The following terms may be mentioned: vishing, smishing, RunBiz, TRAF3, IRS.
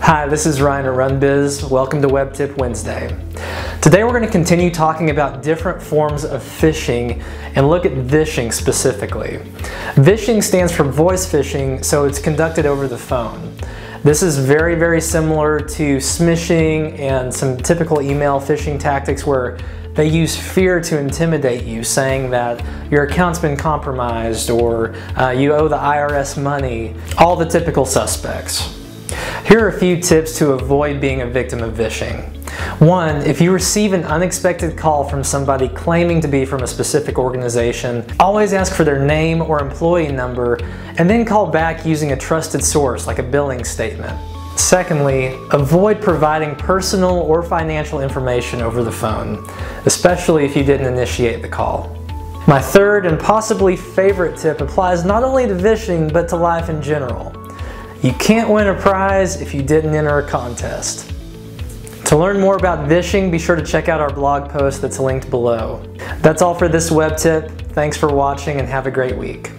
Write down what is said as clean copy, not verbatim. Hi, this is Ryan at RunBiz. Welcome to Web Tip Wednesday. Today we're going to continue talking about different forms of phishing and look at vishing specifically. Vishing stands for voice phishing, so it's conducted over the phone. This is very, very similar to smishing and some typical email phishing tactics where they use fear to intimidate you, saying that your account's been compromised or you owe the IRS money, all the typical suspects. Here are a few tips to avoid being a victim of vishing. 1. If you receive an unexpected call from somebody claiming to be from a specific organization, always ask for their name or employee number and then call back using a trusted source like a billing statement. Secondly, avoid providing personal or financial information over the phone, especially if you didn't initiate the call. My third and possibly favorite tip applies not only to vishing but to life in general. You can't win a prize if you didn't enter a contest. To learn more about vishing, be sure to check out our blog post that's linked below. That's all for this web tip. Thanks for watching and have a great week.